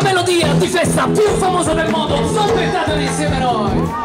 la melodia di festa più famosa del mondo, sospettatela insieme a noi!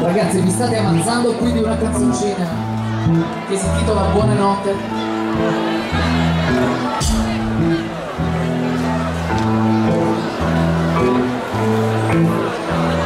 Ragazzi, vi state avanzando qui di una canzoncina che si intitola Buonanotte.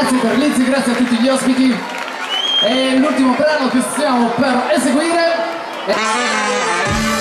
Grazie Terlizzi, grazie a tutti gli ospiti. E l'ultimo brano che stiamo per eseguire è...